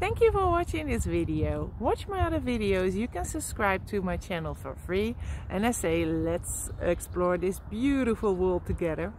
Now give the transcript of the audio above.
Thank you for watching this video. Watch my other videos. You can subscribe to my channel for free. And I say, let's explore this beautiful world together.